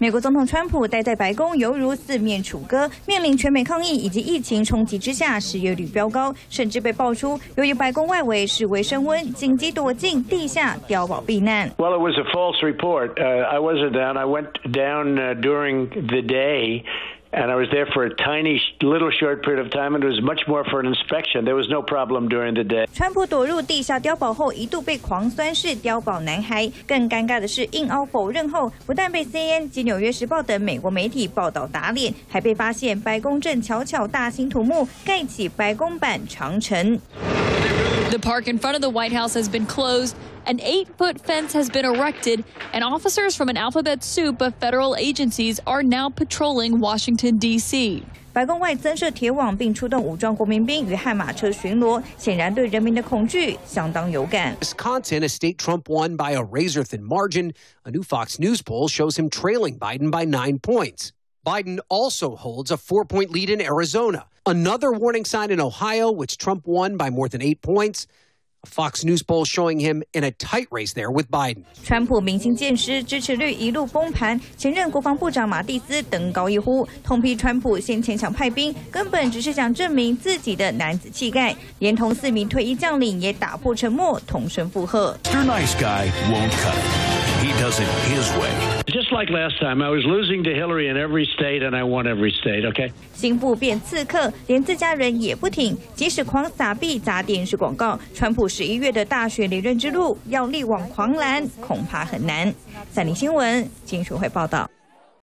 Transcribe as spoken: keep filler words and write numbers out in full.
美国总统川普待在白宫犹如四面楚歌，面临全美抗议以及疫情冲击之下，失业率飙高，甚至被爆出由于白宫外围示威升温，紧急躲进地下碉堡避难。Well, it was a false report. I wasn't down. I went down during the day. And I was there for a tiny, little, short period of time, and it was much more for an inspection. There was no problem during the day. 川普躲入地下碉堡后，一度被狂酸是碉堡男孩。更尴尬的是，硬凹否认后，不但被 C N N 及《纽约时报》等美国媒体报道打脸，还被发现白宫正巧巧大兴土木盖起白宫版长城。The park in front of the White House has been closed. An eight-foot fence has been erected, and officers from an alphabet soup of federal agencies are now patrolling Washington, D C 白宫外增设铁网，并出动武装国民兵与悍马车巡逻，显然对人民的恐惧相当有感。Wisconsin, a state Trump won by a razor-thin margin. A new Fox News poll shows him trailing Biden by nine points. Biden also holds a four-point lead in Arizona. Another warning sign in Ohio, which Trump won by more than eight points. A Fox News poll showing him in a tight race there with Biden. 川普明星见识，支持率一路崩盘。前任国防部长马蒂斯登高一呼，痛批川普先前想派兵，根本只是想证明自己的男子气概。连同四名退役将领也打破沉默，同声附和。Mister Nice Guy won't cut it. He does it his way. Just like last time, I was losing to Hillary in every state, and I won every state. Okay. 心腹变刺客，连自家人也不挺，即使狂撒币砸电视广告。川普十一月的大选连任之路，要力挽狂澜，恐怕很难。三立新闻金淑慧报道。